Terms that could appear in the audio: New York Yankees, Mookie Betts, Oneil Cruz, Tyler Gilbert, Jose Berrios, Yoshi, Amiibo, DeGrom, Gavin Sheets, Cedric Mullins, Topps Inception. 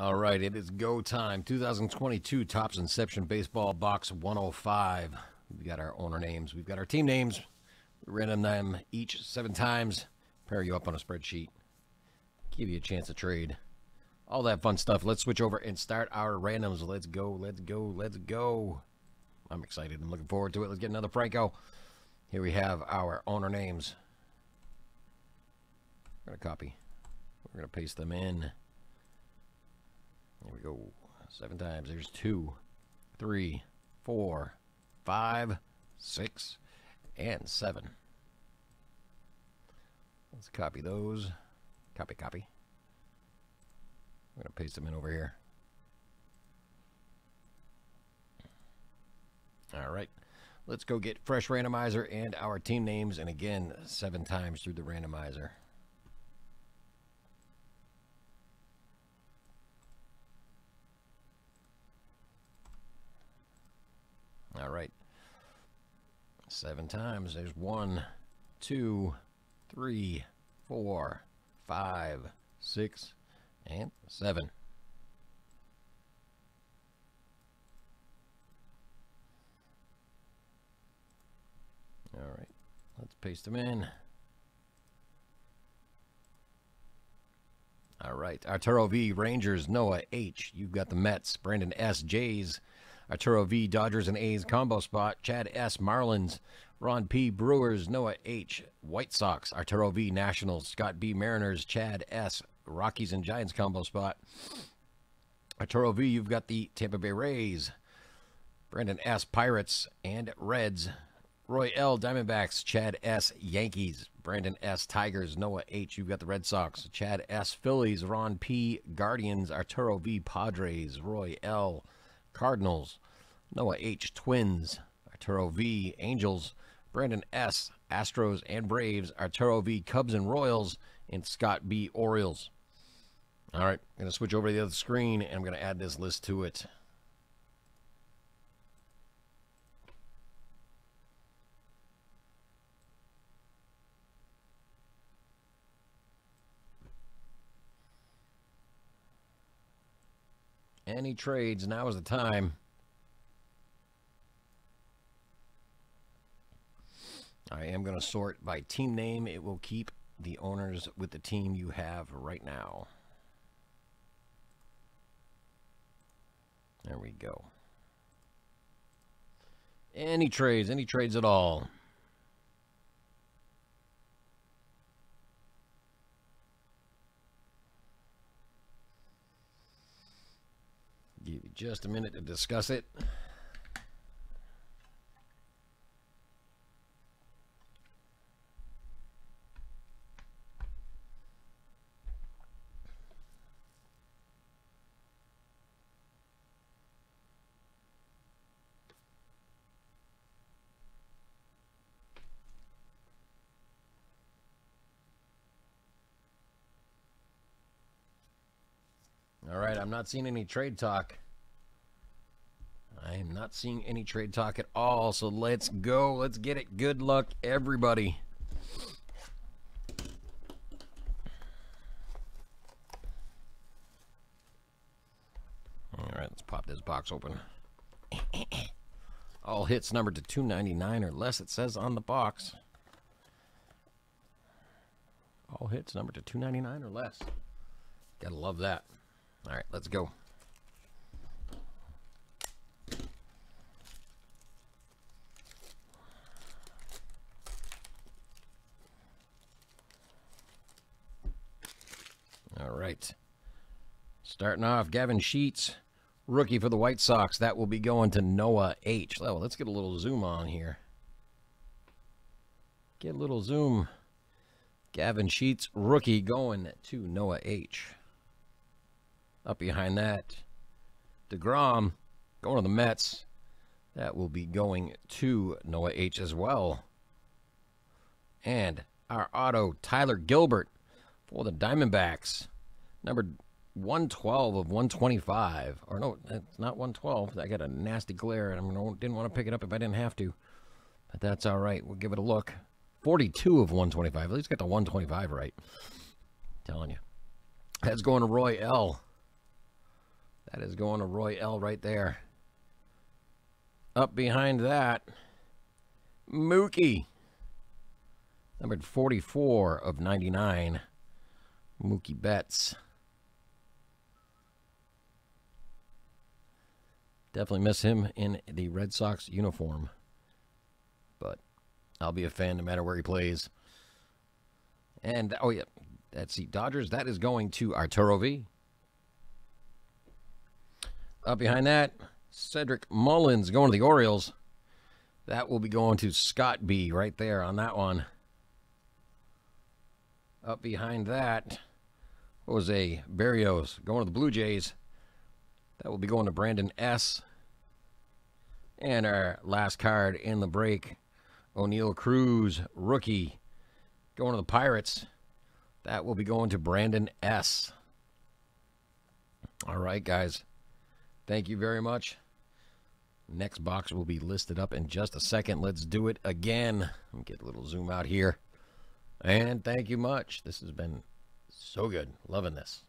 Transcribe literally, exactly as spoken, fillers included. All right, it is go time. twenty twenty-two Topps Inception Baseball Box one oh five. We've got our owner names. We've got our team names. We random them each seven times. Pair you up on a spreadsheet. Give you a chance to trade. All that fun stuff. Let's switch over and start our randoms. Let's go, let's go, let's go. I'm excited. I'm looking forward to it. Let's get another Franco. Here we have our owner names. We're going to copy. We're going to paste them in. Here we go. Seven times. There's two, three, four, five, six, and seven. Let's copy those. Copy, copy. I'm going to paste them in over here. All right. Let's go get fresh randomizer and our team names. And again, seven times through the randomizer. All right. Seven times. There's one, two, three, four, five, six, and seven. All right. Let's paste them in. All right. Arturo V, Rangers. Noah H. You've got the Mets. Brandon S, Jays. Arturo V, Dodgers and A's combo spot. Chad S, Marlins. Ron P, Brewers. Noah H, White Sox. Arturo V, Nationals. Scott B, Mariners. Chad S, Rockies and Giants combo spot. Arturo V, you've got the Tampa Bay Rays. Brandon S, Pirates and Reds. Roy L, Diamondbacks. Chad S, Yankees. Brandon S, Tigers. Noah H, you've got the Red Sox. Chad S, Phillies. Ron P, Guardians. Arturo V, Padres. Roy L, Cardinals. Noah H, Twins. Arturo V, Angels. Brandon S, Astros and Braves. Arturo V, Cubs and Royals. And Scott B, Orioles. All right, I'm going to switch over to the other screen, and I'm going to add this list to it. Any trades, now is the time. I am going to sort by team name. It will keep the owners with the team you have right now. There we go. Any trades, any trades at all. Give you just a minute to discuss it. All right, I'm not seeing any trade talk. I am not seeing any trade talk at all, so let's go. Let's get it. Good luck, everybody. All right, let's pop this box open. All hits numbered to two ninety-nine or less, it says on the box. All hits numbered to two ninety-nine or less. Gotta love that. All right, let's go. All right. Starting off, Gavin Sheets, rookie for the White Sox. That will be going to Noah H. Oh, let's get a little zoom on here. Get a little zoom. Gavin Sheets, rookie, going to Noah H. Up behind that, DeGrom going to the Mets. That will be going to Noah H as well. And our auto, Tyler Gilbert for the Diamondbacks. Numbered one twelve of one twenty-five. Or no, that's not one twelve. I got a nasty glare, and I didn't want to pick it up if I didn't have to. But that's all right. We'll give it a look. forty-two of one twenty-five. At least got the one twenty-five right. I'm telling you. That's going to Roy L. That is going to Roy L. right there. Up behind that, Mookie. Numbered forty-four of ninety-nine. Mookie Betts. Definitely miss him in the Red Sox uniform. But I'll be a fan no matter where he plays. And, oh yeah, that's the Dodgers. That is going to Arturo V. Up behind that, Cedric Mullins going to the Orioles. That will be going to Scott B right there on that one. Up behind that, Jose Berrios going to the Blue Jays. That will be going to Brandon S. And our last card in the break, Oneil Cruz, rookie, going to the Pirates. That will be going to Brandon S. All right, guys. Thank you very much. Next box will be listed up in just a second. Let's do it again. Let me get a little zoom out here. And thank you much. This has been so good. Loving this.